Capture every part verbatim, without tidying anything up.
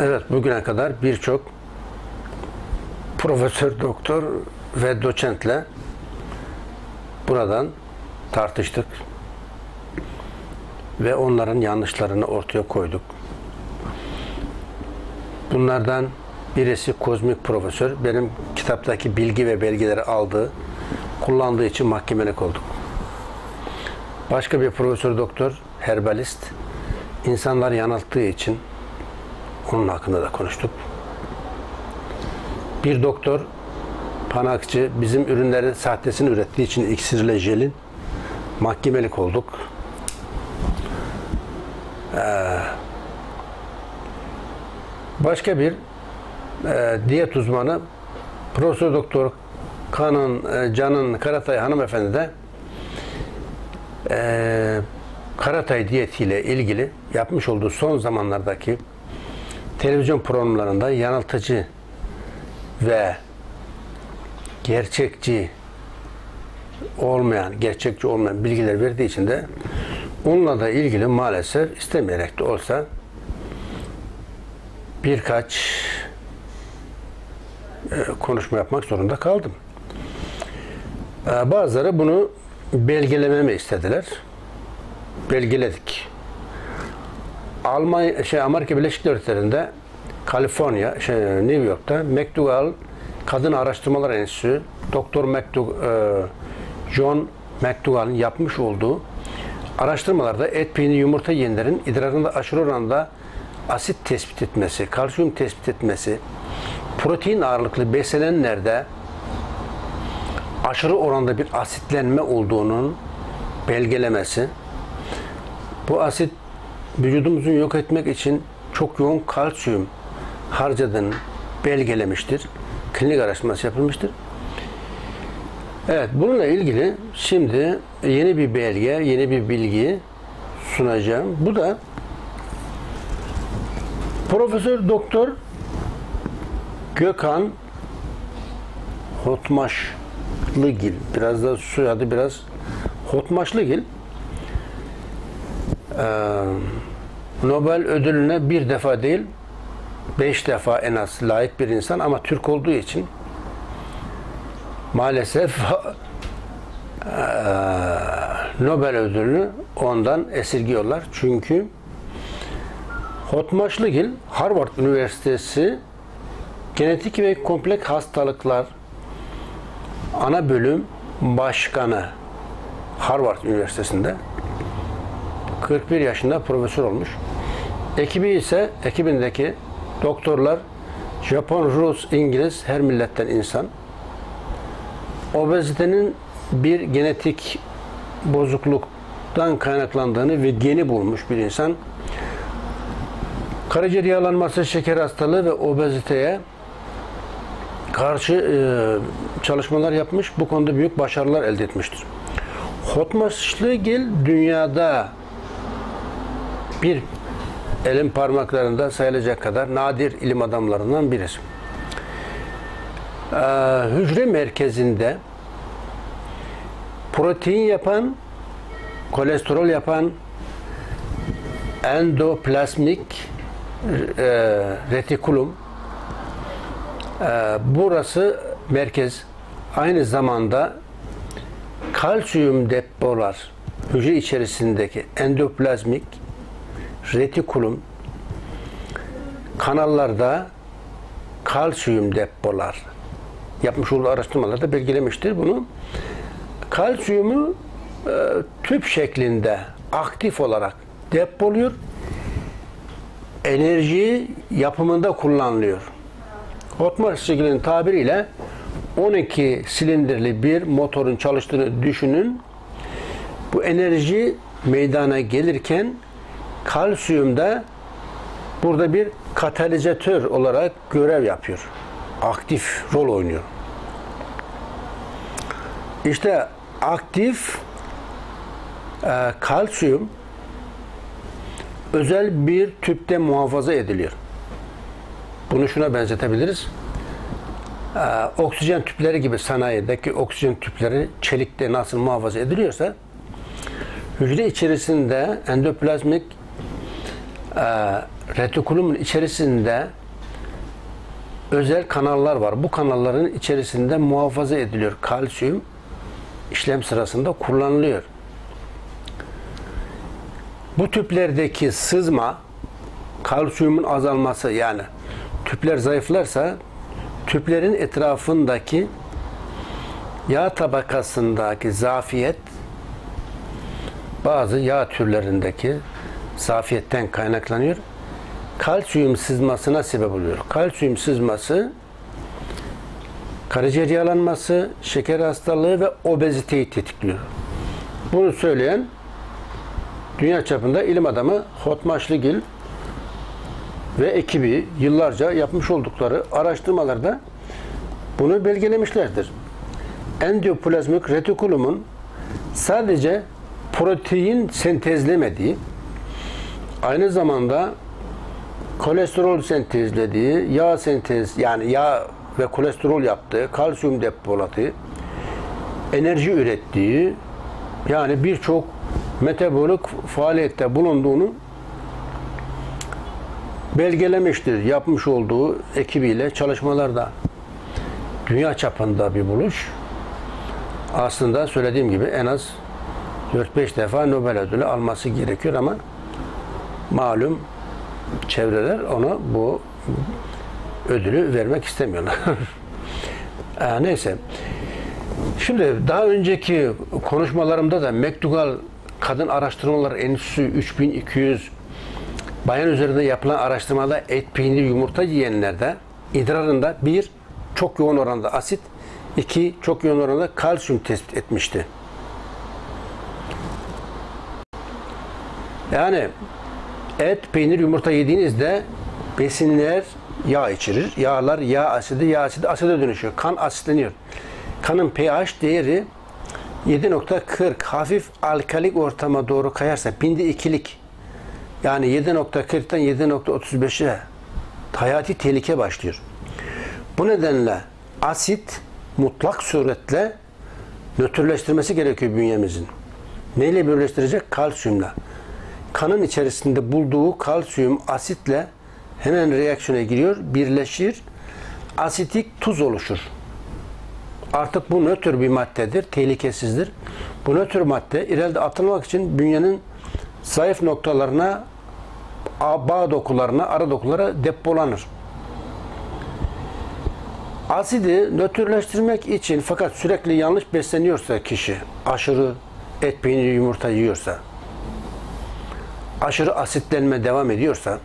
Evet, bugüne kadar birçok profesör, doktor ve doçentle buradan tartıştık ve onların yanlışlarını ortaya koyduk. Bunlardan birisi Kozmik Profesör, benim kitaptaki bilgi ve belgeleri aldığı, kullandığı için mahkemelik olduk. Başka bir profesör doktor, herbalist, insanları yanılttığı için onun hakkında da konuştuk. Bir doktor, panakçı, bizim ürünlerin sahtesini ürettiği için iksirle jelin mahkemelik olduk. Ee, başka bir e, diyet uzmanı, Profesör Doktor Canan e, Canan Karatay hanımefendi de e, Karatay diyetiyle ilgili yapmış olduğu son zamanlardaki televizyon programlarında yanıltıcı ve gerçekçi olmayan, gerçekçi olmayan bilgiler verdiği için de onunla da ilgili maalesef istemeyerek de olsa birkaç konuşma yapmak zorunda kaldım. Bazıları bunu belgelememi istediler. Belgeledik. Almanya, şey, Amerika Birleşik Devletleri'nde, Kaliforniya, şey, New York'ta McDougall Kadın Araştırmalar Enstitüsü, Doktor McDougall, John McDougall'ın yapmış olduğu araştırmalarda et, peynir, yumurta yiyenlerin idrarında aşırı oranda asit tespit etmesi, kalsiyum tespit etmesi, protein ağırlıklı beslenenlerde aşırı oranda bir asitlenme olduğunun belgelemesi, bu asit vücudumuzu yok etmek için çok yoğun kalsiyum harcadığını belgelemiştir. Klinik araştırması yapılmıştır. Evet, bununla ilgili şimdi yeni bir belge, yeni bir bilgi sunacağım. Bu da Profesör Doktor Gökhan Hotamışlıgil. Biraz da soyadı biraz Hotamışlıgil. Ee, Nobel ödülüne bir defa değil, beş defa en az layık bir insan, ama Türk olduğu için maalesef Nobel ödülünü ondan esirgiyorlar. Çünkü Hotamışlıgil Harvard Üniversitesi Genetik ve Kompleks Hastalıklar Ana Bölüm Başkanı, Harvard Üniversitesi'nde kırk bir yaşında profesör olmuş. Ekibi ise, ekibindeki doktorlar Japon, Rus, İngiliz, her milletten insan. Obezitenin bir genetik bozukluktan kaynaklandığını ve geni bulmuş bir insan. Karaciğer yağlanması, şeker hastalığı ve obeziteye karşı e, çalışmalar yapmış. Bu konuda büyük başarılar elde etmiştir. Hotamışlıgil dünyada bir elin parmaklarında sayılacak kadar nadir ilim adamlarından birisi. Ee, hücre merkezinde protein yapan, kolesterol yapan endoplazmik e, retikulum, e, burası merkez. Aynı zamanda kalsiyum depolar, hücre içerisindeki endoplazmik retikulum kanallarda kalsiyum depolar, yapmış olduğu araştırmalarda belgelemiştir bunu. Kalsiyumu e, tüp şeklinde aktif olarak depoluyor. Enerji yapımında kullanılıyor. Hotamışlıgil'in tabiriyle on iki silindirli bir motorun çalıştığını düşünün. Bu enerji meydana gelirken kalsiyum da burada bir katalizatör olarak görev yapıyor. Aktif rol oynuyor. İşte aktif e, kalsiyum özel bir tüpte muhafaza ediliyor. Bunu şuna benzetebiliriz. E, oksijen tüpleri gibi, sanayideki oksijen tüpleri çelikte nasıl muhafaza ediliyorsa, hücre içerisinde endoplazmik retikulumun içerisinde özel kanallar var. Bu kanalların içerisinde muhafaza ediliyor. Kalsiyum işlem sırasında kullanılıyor. Bu tüplerdeki sızma, kalsiyumun azalması, yani tüpler zayıflarsa tüplerin etrafındaki yağ tabakasındaki zafiyet, bazı yağ türlerindeki zafiyetten kaynaklanıyor. Kalsiyum sızmasına sebep oluyor. Kalsiyum sızması karaciğer yağlanması, şeker hastalığı ve obeziteyi tetikliyor. Bunu söyleyen dünya çapında ilim adamı Hotamışlıgil ve ekibi yıllarca yapmış oldukları araştırmalarda bunu belgelemişlerdir. Endoplazmik retikulumun sadece protein sentezlemediği, aynı zamanda kolesterol sentezlediği, yağ sentez yani yağ ve kolesterol yaptığı, kalsiyum depoladığı, enerji ürettiği, yani birçok metabolik faaliyette bulunduğunu belgelemiştir yapmış olduğu ekibiyle çalışmalarda. Dünya çapında bir buluş. Aslında söylediğim gibi en az dört beş defa Nobel ödülü alması gerekiyor ama malum çevreler ona bu ödülü vermek istemiyorlar. e, neyse. Şimdi daha önceki konuşmalarımda da McDougall Kadın Araştırmalar Enstitüsü üç bin iki yüz bayan üzerinde yapılan araştırmada et, peynir, yumurta yiyenlerde idrarında bir çok yoğun oranda asit, iki çok yoğun oranda kalsiyum tespit etmişti. Yani et, peynir, yumurta yediğinizde besinler yağ içerir. Yağlar yağ asidi, yağ asidi aside dönüşüyor. Kan asitleniyor. Kanın pH değeri yedi nokta kırk hafif alkalik ortama doğru kayarsa binde ikilik, yani yedi nokta kırktan yedi nokta otuz beşe hayati tehlike başlıyor. Bu nedenle asit mutlak suretle nötrleştirmesi gerekiyor bünyemizin. Neyle birleştirecek? Kalsiyumla. Kanın içerisinde bulduğu kalsiyum asitle hemen reaksiyona giriyor, birleşir, asitik tuz oluşur. Artık bu nötr bir maddedir, tehlikesizdir. Bu nötr madde ileride atılmak için bünyenin zayıf noktalarına, bağ dokularına, ara dokulara depolanır. Asidi nötrleştirmek için, fakat sürekli yanlış besleniyorsa kişi, aşırı et, peynir, yumurta yiyorsa, aşırı asitlenme devam ediyorsa,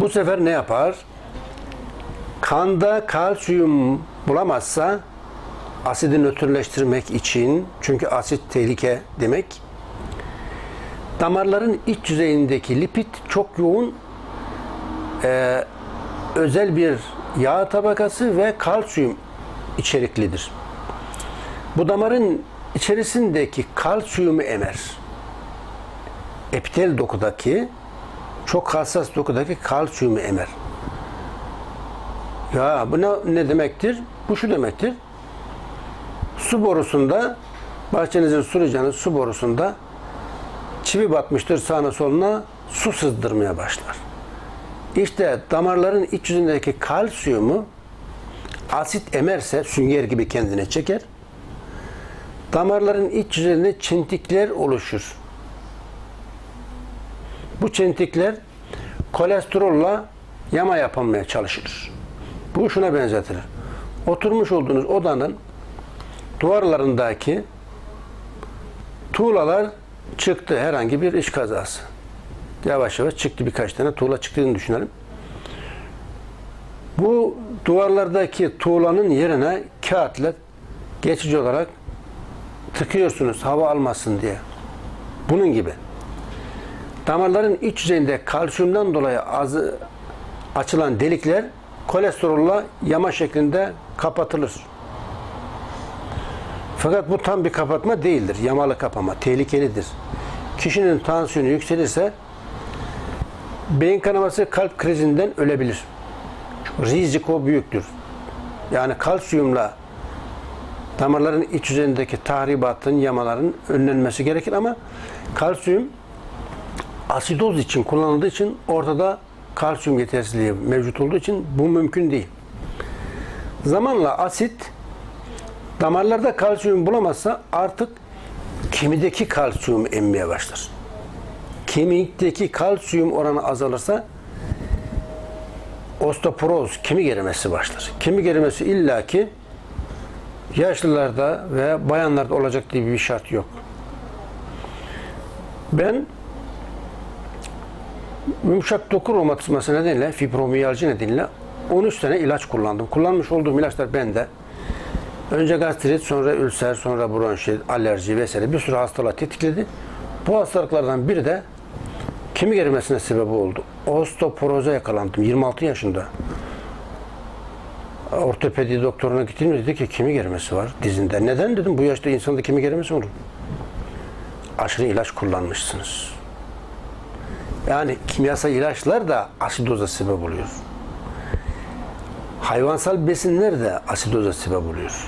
bu sefer ne yapar? Kanda kalsiyum bulamazsa asidi nötrleştirmek için, çünkü asit tehlike demek, damarların iç yüzeyindeki lipid çok yoğun e, özel bir yağ tabakası ve kalsiyum içeriklidir. Bu damarın içerisindeki kalsiyumu emer. Epitel dokudaki, çok hassas dokudaki kalsiyumu emer. Ya bu ne, ne demektir? Bu şu demektir. Su borusunda, bahçenizin sulayacağınız su borusunda çivi batmıştır, sağına soluna su sızdırmaya başlar. İşte damarların iç yüzündeki kalsiyumu asit emerse sünger gibi kendine çeker. Damarların iç yüzeyinde çentikler oluşur. Bu çentikler kolesterolla yama yapılmaya çalışır. Bu şuna benzetilir. Oturmuş olduğunuz odanın duvarlarındaki tuğlalar çıktı, herhangi bir iş kazası. Yavaş yavaş çıktı, birkaç tane tuğla çıktığını düşünelim. Bu duvarlardaki tuğlanın yerine kağıtla geçici olarak tıkıyorsunuz hava almasın diye. Bunun gibi. Damarların iç yüzeyinde kalsiyumdan dolayı az, açılan delikler kolesterolla yama şeklinde kapatılır. Fakat bu tam bir kapatma değildir. Yamalı kapama, tehlikelidir. Kişinin tansiyonu yükselirse beyin kanaması, kalp krizinden ölebilir. Riziko büyüktür. Yani kalsiyumla damarların iç yüzeyindeki tahribatın, yamaların önlenmesi gerekir ama kalsiyum asidoz için kullanıldığı için ortada kalsiyum yetersizliği mevcut olduğu için bu mümkün değil. Zamanla asit damarlarda kalsiyum bulamazsa artık kemideki kalsiyum emmeye başlar. Kemikteki kalsiyum oranı azalırsa osteoporoz, kemik erimesi başlar. Kemik erimesi illaki yaşlılarda veya bayanlarda olacak diye bir şart yok. Ben yumuşak doku romatizması nedeniyle, fibromiyalji nedeniyle on üç sene ilaç kullandım. Kullanmış olduğum ilaçlar bende. Önce gastrit, sonra ülser, sonra bronşit, alerji vesaire bir sürü hastalığa tetikledi. Bu hastalıklardan biri de kemik erimesine sebep oldu. Osteoporoza yakalandım yirmi altı yaşında. Ortopedi doktoruna gittim, dedi ki kemik erimesi var dizinde. Neden dedim, bu yaşta insanda kemik erimesi olur? Aşırı ilaç kullanmışsınız. Yani kimyasal ilaçlar da asidoza sebep oluyor. Hayvansal besinler de asidoza sebep oluyor.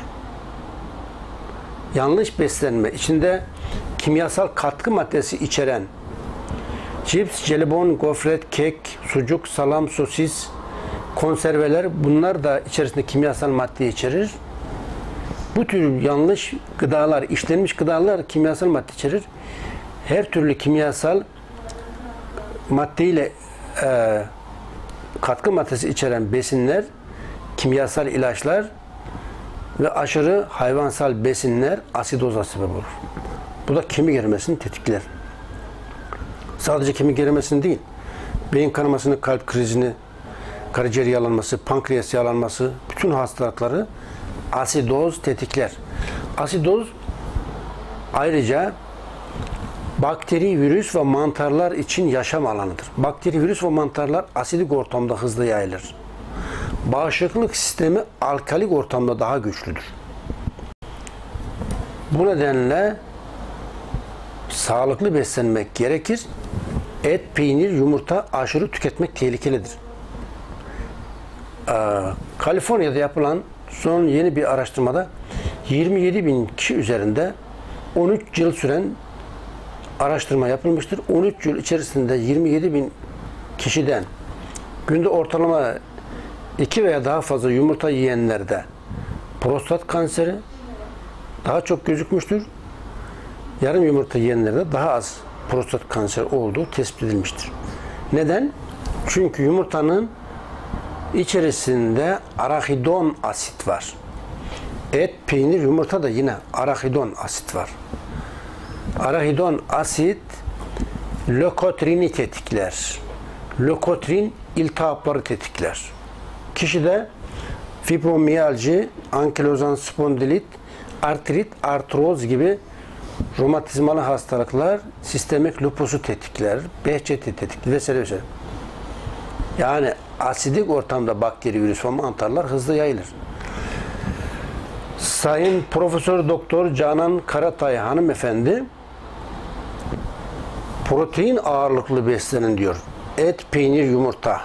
Yanlış beslenme, içinde kimyasal katkı maddesi içeren cips, jelibon, gofret, kek, sucuk, salam, sosis, konserveler, bunlar da içerisinde kimyasal madde içerir. Bu tür yanlış gıdalar, işlenmiş gıdalar kimyasal madde içerir. Her türlü kimyasal maddeyle e, katkı maddesi içeren besinler, kimyasal ilaçlar ve aşırı hayvansal besinler asidoza sebep olur. Bu da kemik erimesini tetikler. Sadece kemik erimesini değil, beyin kanamasını, kalp krizini, karaciğer yağlanması, pankreas yağlanması, bütün hastalıkları asidoz tetikler. Asidoz ayrıca bakteri, virüs ve mantarlar için yaşam alanıdır. Bakteri, virüs ve mantarlar asidik ortamda hızlı yayılır. Bağışıklık sistemi alkalik ortamda daha güçlüdür. Bu nedenle sağlıklı beslenmek gerekir. Et, peynir, yumurta aşırı tüketmek tehlikelidir. Ee, Kaliforniya'da yapılan son yeni bir araştırmada yirmi yedi bin kişi üzerinde on üç yıl süren araştırma yapılmıştır. on üç yıl içerisinde yirmi yedi bin kişiden günde ortalama iki veya daha fazla yumurta yiyenlerde prostat kanseri daha çok gözükmüştür. Yarım yumurta yiyenlerde daha az prostat kanseri olduğu tespit edilmiştir. Neden? Çünkü yumurtanın içerisinde arahidon asit var. Et, peynir, yumurta da yine arahidon asit var. Arahidon asit lökotrini tetikler. Lökotrin iltihapları tetikler. Kişide fibromiyalji, ankilozan spondilit, artrit, artroz gibi romatizmalı hastalıklar, sistemik lupusu tetikler, behçeti tetikler vesaire vesaire. Yani asidik ortamda bakteri, virüs ve mantarlar hızlı yayılır. Sayın Profesör Doktor Canan Karatay hanımefendi protein ağırlıklı beslenin diyor. Et, peynir, yumurta.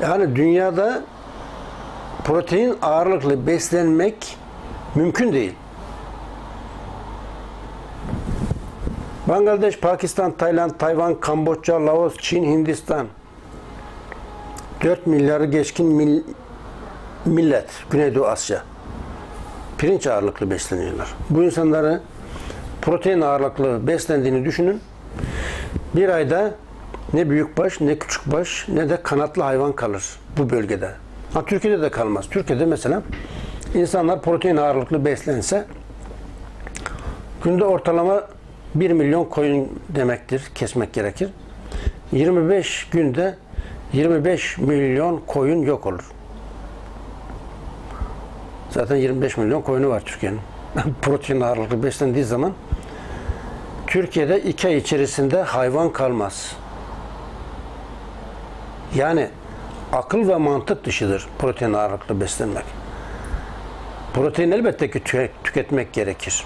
Yani dünyada protein ağırlıklı beslenmek mümkün değil. Bangladeş, Pakistan, Tayland, Tayvan, Kamboçya, Laos, Çin, Hindistan. dört milyarı geçkin mil, millet Güneydoğu Asya. Pirinç ağırlıklı besleniyorlar. Bu insanları protein ağırlıklı beslendiğini düşünün. Bir ayda ne büyükbaş, ne küçükbaş, ne de kanatlı hayvan kalır bu bölgede. Ha, Türkiye'de de kalmaz. Türkiye'de mesela insanlar protein ağırlıklı beslense günde ortalama bir milyon koyun demektir, kesmek gerekir. yirmi beş günde yirmi beş milyon koyun yok olur. Zaten yirmi beş milyon koyunu var Türkiye'nin. Protein ağırlıklı beslendiği zaman Türkiye'de iki ay içerisinde hayvan kalmaz. Yani akıl ve mantık dışıdır protein ağırlıklı beslenmek. Protein elbette ki tü tüketmek gerekir.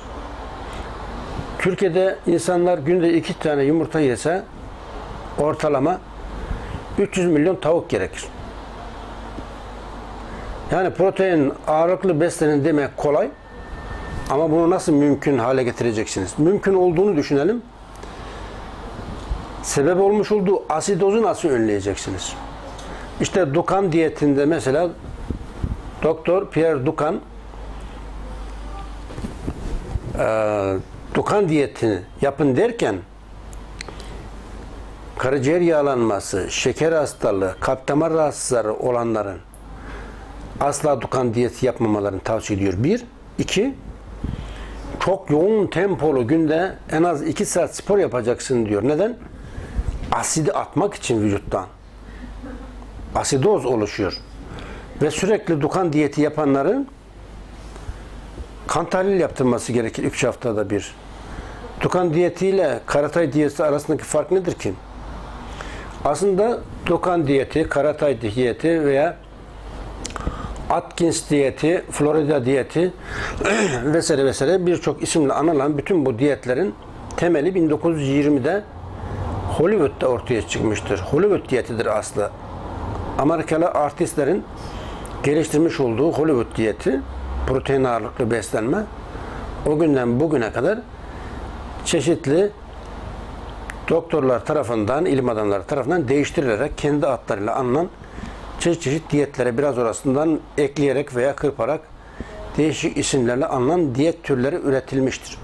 Türkiye'de insanlar günde iki tane yumurta yese ortalama üç yüz milyon tavuk gerekir. Yani protein ağırlıklı beslenin demek kolay ama bunu nasıl mümkün hale getireceksiniz? Mümkün olduğunu düşünelim. sebep olmuş olduğu asidozu nasıl önleyeceksiniz? İşte Dukan diyetinde mesela Doktor Pierre Dukan e, Dukan diyetini yapın derken karaciğer yağlanması, şeker hastalığı, kalp damar rahatsızları olanların asla Dukan diyeti yapmamalarını tavsiye ediyor. Bir. İki, çok yoğun tempolu günde en az iki saat spor yapacaksın diyor. Neden? Asidi atmak için vücuttan. Asidoz oluşuyor. Ve sürekli Dukan diyeti yapanların kan tahlil yaptırması gerekir üç haftada bir. Dukan diyetiyle Karatay diyeti arasındaki fark nedir ki? Aslında Dukan diyeti, Karatay diyeti veya Atkins diyeti, Florida diyeti vesaire vesaire birçok isimle anılan bütün bu diyetlerin temeli bin dokuz yüz yirmide Hollywood'da ortaya çıkmıştır. Hollywood diyetidir aslı. Amerikalı artistlerin geliştirmiş olduğu Hollywood diyeti, protein ağırlıklı beslenme, o günden bugüne kadar çeşitli doktorlar tarafından, ilim adamları tarafından değiştirilerek kendi adlarıyla anılan çeşit çeşit diyetlere biraz orasından ekleyerek veya kırparak değişik isimlerle anılan diyet türleri üretilmiştir.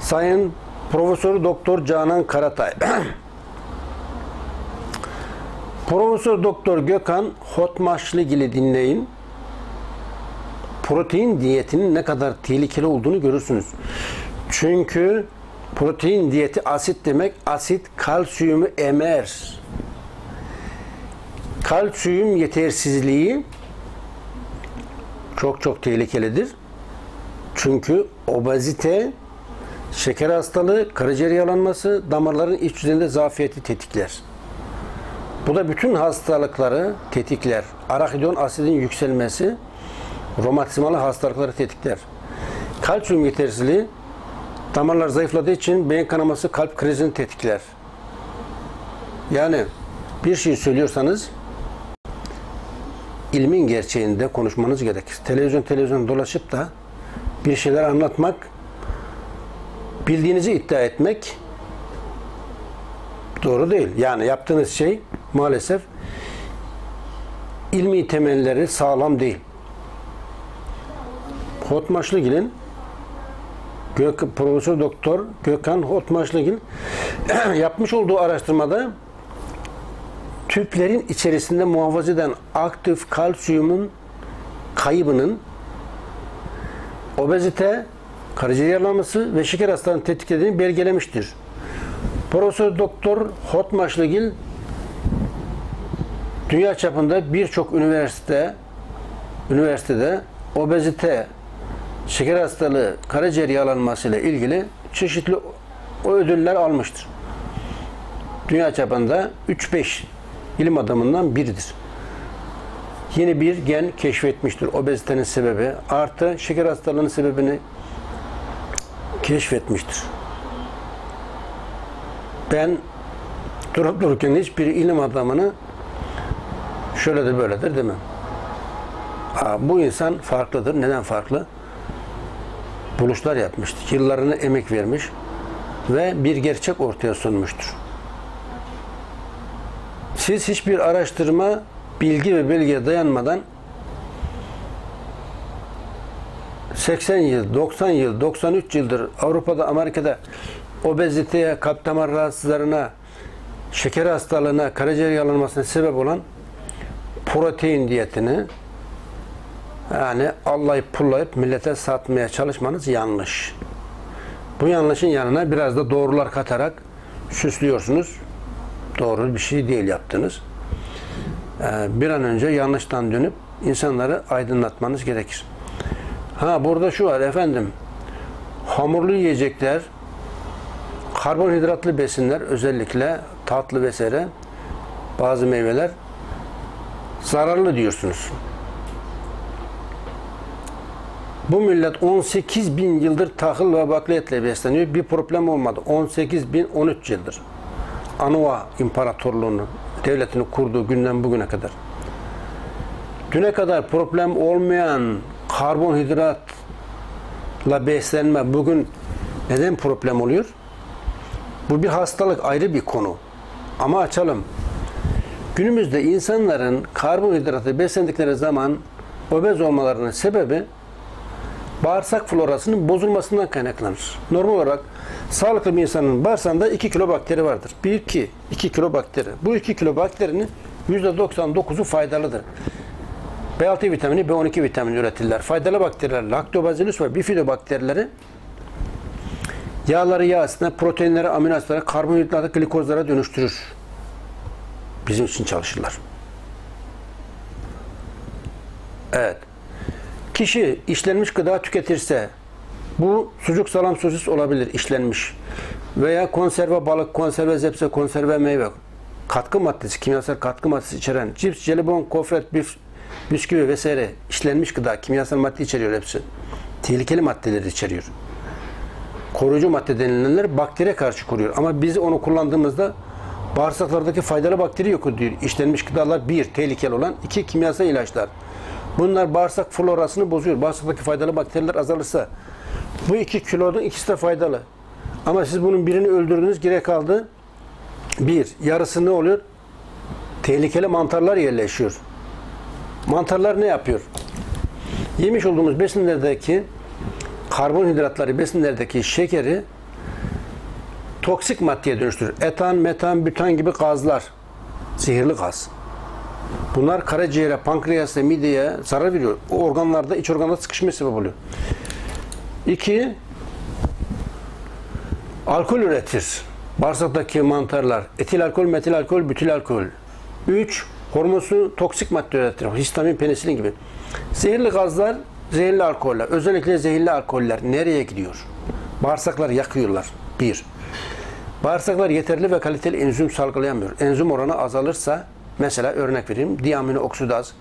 Sayın Profesör Doktor Canan Karatay, Profesör Doktor Gökhan Hotamışlıgil'i dinleyin. Protein diyetinin ne kadar tehlikeli olduğunu görürsünüz. Çünkü protein diyeti asit demek, asit kalsiyumu emer. Kalsiyum yetersizliği çok çok tehlikelidir. Çünkü obezite, şeker hastalığı, karaciğer yağlanması, damarların iç yüzeyinde zafiyeti tetikler. Bu da bütün hastalıkları tetikler. Araşidonik asidin yükselmesi romatizmalı hastalıkları tetikler. Kalsiyum yetersizliği damarlar zayıfladığı için beyin kanaması, kalp krizini tetikler. Yani bir şey söylüyorsanız ilmin gerçeğinde konuşmanız gerekir. Televizyon televizyon dolaşıp da bir şeyler anlatmak, bildiğinizi iddia etmek doğru değil. Yani yaptığınız şey maalesef ilmi temelleri sağlam değil. Hotamışlıgil'in Profesör Doktor Gökhan Hotamışlıgil yapmış olduğu araştırmada tüplerin içerisinde muhafaza eden aktif kalsiyumun kaybının obezite, karaciğer yağlanması ve şeker hastalığını tetiklediğini belgelemiştir. Profesör Doktor Hotamışlıgil dünya çapında birçok üniversite üniversitede obezite, şeker hastalığı, karaciğer yağlanması ile ilgili çeşitli ödüller almıştır. Dünya çapında üç beş ilim adamından biridir. Yeni bir gen keşfetmiştir. Obezitenin sebebi artı şeker hastalığının sebebini keşfetmiştir. Ben durup dururken hiçbir ilim adamını şöyle de böyledir demem. Aa, bu insan farklıdır. Neden farklı? Buluşlar yapmıştır. Yıllarını emek vermiş ve bir gerçek ortaya sunmuştur. Siz hiçbir araştırma, bilgi ve belgeye dayanmadan seksen yıl, doksan yıl, doksan üç yıldır Avrupa'da, Amerika'da obeziteye, kalp damar rahatsızlarına, şeker hastalığına, karaciğer yağlanmasına sebep olan protein diyetini yani allayıp pullayıp millete satmaya çalışmanız yanlış. Bu yanlışın yanına biraz da doğrular katarak süslüyorsunuz. Doğru bir şey değil yaptınız. Bir an önce yanlıştan dönüp insanları aydınlatmanız gerekir. Ha burada şu var efendim. Hamurlu yiyecekler, karbonhidratlı besinler, özellikle tatlı vesaire, bazı meyveler zararlı diyorsunuz. Bu millet on sekiz bin yıldır tahıl ve bakliyetle besleniyor. Bir problem olmadı. on sekiz bin on üç yıldır. Anuva İmparatorluğu'nun devletini kurduğu günden bugüne kadar. Düne kadar problem olmayan karbonhidratla beslenme bugün neden problem oluyor? Bu bir hastalık, ayrı bir konu. Ama açalım. Günümüzde insanların karbonhidratı beslendikleri zaman obez olmalarının sebebi bağırsak florasının bozulmasından kaynaklanır. Normal olarak sağlıklı bir insanın bağırsağında iki kilo bakteri vardır. bir iki, iki kilo bakteri. Bu iki kilo bakterinin yüzde doksan dokuzu faydalıdır. B altı vitamini, B on iki vitamini üretirler. Faydalı bakteriler, Lactobacillus ve Bifidobakterileri yağları yağ asitine, proteinleri amino asitlere, karbonhidratı glikozlara dönüştürür. Bizim için çalışırlar. Evet. Kişi işlenmiş gıda tüketirse, bu sucuk, salam, sosis olabilir işlenmiş, veya konserve balık, konserve zepse, konserve meyve, katkı maddesi, kimyasal katkı maddesi içeren cips, jelibon, gofret, bif, bisküvi vesaire işlenmiş gıda, kimyasal madde içeriyor hepsi. Tehlikeli maddeleri içeriyor. Koruyucu madde denilenler bakteriye karşı koruyor. Ama biz onu kullandığımızda bağırsaklardaki faydalı bakteri yok ediyor. İşlenmiş gıdalar bir, tehlikeli olan, iki, kimyasal ilaçlar. Bunlar bağırsak florasını bozuyor. Bağırsaktaki faydalı bakteriler azalırsa, bu iki kilonun ikisi de faydalı. Ama siz bunun birini öldürdünüz, geri kaldı bir. Yarısı ne oluyor? Tehlikeli mantarlar yerleşiyor. Mantarlar ne yapıyor? Yemiş olduğumuz besinlerdeki karbonhidratları, besinlerdeki şekeri toksik maddeye dönüştürür. Etan, metan, bütan gibi gazlar. Zehirli gaz. Bunlar karaciğere, pankreasa, mideye zarar veriyor. O organlarda, iç organlarda sıkışma sebep oluyor. İki, alkol üretir. Bağırsaktaki mantarlar. Etil alkol, metil alkol, bütil alkol. Üç, hormonsu toksik madde üretir. Histamin, penisilin gibi. Zehirli gazlar, zehirli alkoller. Özellikle zehirli alkoller nereye gidiyor? Bağırsaklar yakıyorlar. Bir, bağırsaklar yeterli ve kaliteli enzim salgılayamıyor. Enzim oranı azalırsa, mesela örnek vereyim, diamino oksidaz,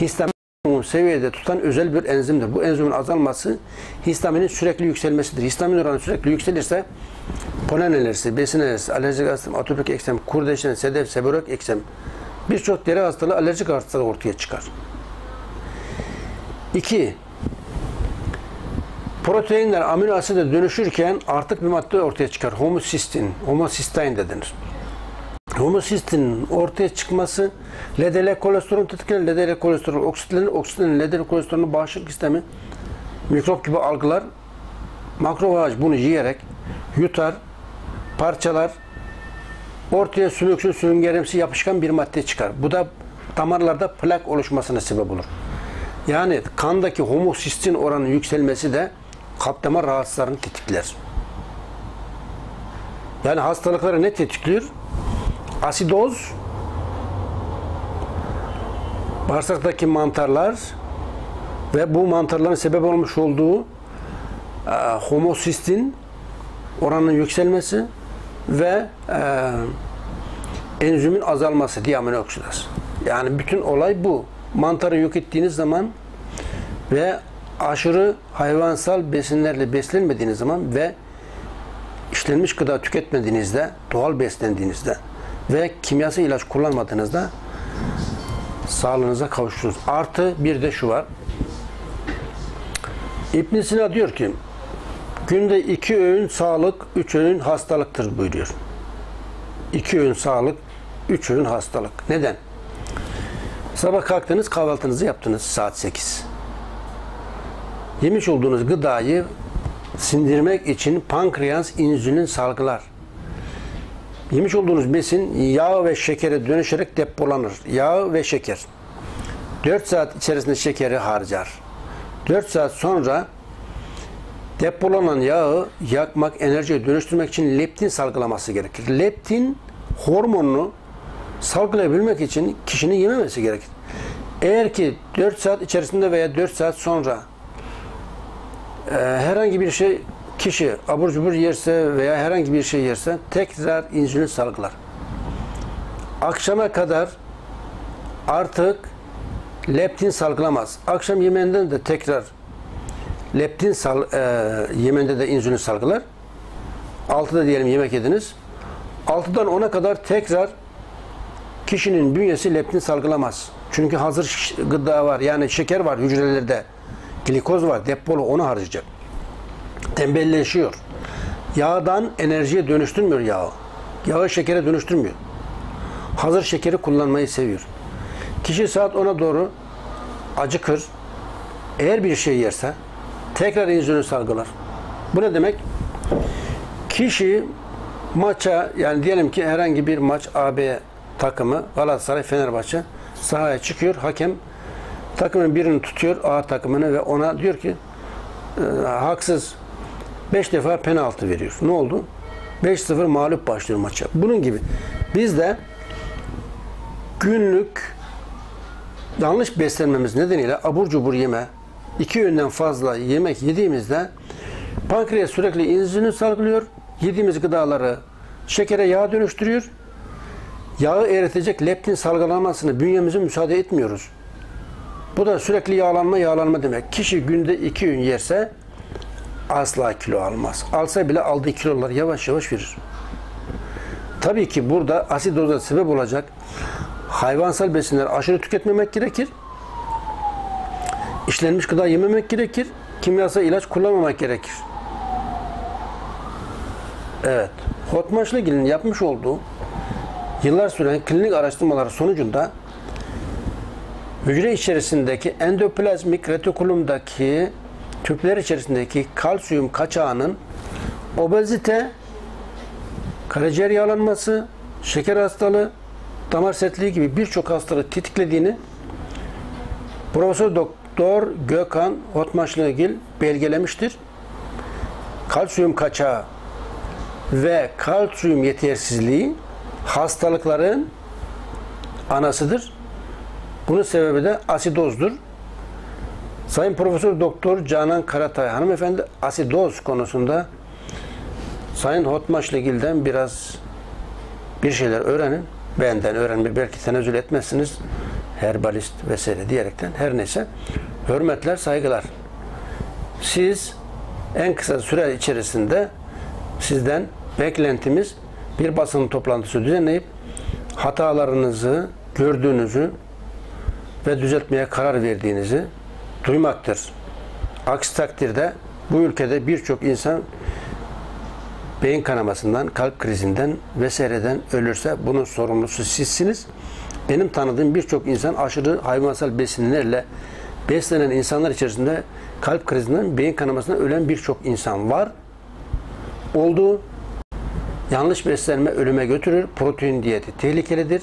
histamini seviyede tutan özel bir enzimdir. Bu enzimin azalması histaminin sürekli yükselmesidir. Histamin oranı sürekli yükselirse polen alerjisi, besin alerjisi, alerjik astım, atopik eksem, kurdeşen, sedef, seborreik eksem, birçok deri hastalığı, alerjik hastalığı ortaya çıkar. İki, proteinler amino aside dönüşürken artık bir madde ortaya çıkar. Homosistein, homosistein de denir. Homosistinin ortaya çıkması L D L kolesterolün tetikler, L D L kolesterol oksitlenir, oksitlenir, L D L kolesterolün bağışıklık sistemi mikrop gibi algılar, makrofaj bunu yiyerek yutar, parçalar, ortaya sümüksü, süngerimsi, yapışkan bir madde çıkar. Bu da damarlarda plak oluşmasına sebep olur. Yani kandaki homosistin oranının yükselmesi de kalp damar rahatsızlarını tetikler. Yani hastalıkları ne tetikliyor? Asidoz, bağırsaktaki mantarlar ve bu mantarların sebep olmuş olduğu e, homosistin oranının yükselmesi ve e, enzimin azalması, diamino oksidaz. Yani bütün olay bu. Mantarı yok ettiğiniz zaman ve aşırı hayvansal besinlerle beslenmediğiniz zaman ve işlenmiş gıda tüketmediğinizde, doğal beslendiğinizde ve kimyasal ilaç kullanmadığınızda sağlığınıza kavuşursunuz. Artı bir de şu var. İbn-i Sina diyor ki, günde iki öğün sağlık, üç öğün hastalıktır buyuruyor. İki öğün sağlık, üç öğün hastalık. Neden? Sabah kalktınız, kahvaltınızı yaptınız saat sekiz. Yemiş olduğunuz gıdayı sindirmek için pankreas insülin salgılar. Yemiş olduğunuz besin yağ ve şekere dönüşerek depolanır. Yağ ve şeker. dört saat içerisinde şekeri harcar. dört saat sonra depolanan yağı yakmak, enerjiye dönüştürmek için leptin salgılaması gerekir. Leptin hormonunu salgılayabilmek için kişinin yememesi gerekir. Eğer ki dört saat içerisinde veya dört saat sonra e, herhangi bir şey kişi abur cubur yerse veya herhangi bir şey yerse tekrar insülin salgılar. Akşama kadar artık leptin salgılamaz. Akşam yemeğinden de tekrar leptin sal, e, yemeğinde de insülin salgılar. altıda diyelim yemek yediniz. altıdan ona kadar tekrar kişinin bünyesi leptin salgılamaz. Çünkü hazır gıda var. Yani şeker var hücrelerde. Glikoz var. Depolu, onu harcayacak. Tembelleşiyor. Yağdan enerjiye dönüştürmüyor yağı. Yağı şekere dönüştürmüyor. Hazır şekeri kullanmayı seviyor. Kişi saat ona doğru acıkır. Eğer bir şey yerse tekrar insülin salgılar. Bu ne demek? Kişi maça, yani diyelim ki herhangi bir maç, A B takımı Galatasaray Fenerbahçe sahaya çıkıyor. Hakem takımın birini tutuyor, A takımını, ve ona diyor ki e, haksız beş defa penaltı veriyor. Ne oldu? beş sıfır mağlup başlıyor maça. Bunun gibi biz de günlük yanlış beslenmemiz nedeniyle abur cubur yeme, iki öğünden fazla yemek yediğimizde pankreas sürekli insülin salgılıyor. Yediğimiz gıdaları şekere, yağa dönüştürüyor. Yağı eritecek leptin salgılanmasını bünyemize müsaade etmiyoruz. Bu da sürekli yağlanma yağlanma demek. Kişi günde iki öğün yerse asla kilo almaz. Alsa bile aldığı kilolar yavaş yavaş verir. Tabii ki burada asidoza sebep olacak hayvansal besinleri aşırı tüketmemek gerekir. İşlenmiş gıda yememek gerekir. Kimyasal ilaç kullanmamak gerekir. Evet. Hotamışlıgil'in yapmış olduğu yıllar süren klinik araştırmalar sonucunda hücre içerisindeki endoplazmik retikulumdaki tüpler içerisindeki kalsiyum kaçağının obezite, karaciğer yağlanması, şeker hastalığı, damar sertliği gibi birçok hastalığı tetiklediğini Profesör Doktor Gökhan Hotamışlıgil belgelemiştir. Kalsiyum kaçağı ve kalsiyum yetersizliği hastalıkların anasıdır. Bunun sebebi de asidozdur. Sayın Profesör Doktor Canan Karatay hanımefendi asidoz konusunda Sayın Hotamışlıgil'den biraz bir şeyler öğrenin. Benden öğrenme, belki tenezzül etmezsiniz. Herbalist vesaire diyerekten, her neyse. Hürmetler, saygılar. Siz en kısa süre içerisinde sizden beklentimiz bir basın toplantısı düzenleyip hatalarınızı gördüğünüzü ve düzeltmeye karar verdiğinizi duymaktır. Aksi takdirde bu ülkede birçok insan beyin kanamasından, kalp krizinden vesaireden ölürse bunun sorumlusu sizsiniz. Benim tanıdığım birçok insan aşırı hayvansal besinlerle beslenen insanlar içerisinde kalp krizinden, beyin kanamasından ölen birçok insan var. Olduğu yanlış beslenme ölüme götürür. Protein diyeti tehlikelidir.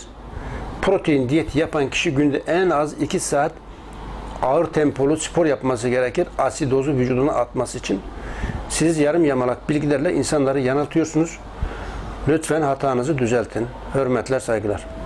Protein diyeti yapan kişi günde en az iki saat ağır tempolu spor yapması gerekir. Asidozu vücuduna atması için. Siz yarım yamalak bilgilerle insanları yanıltıyorsunuz. Lütfen hatanızı düzeltin. Hürmetler, saygılar.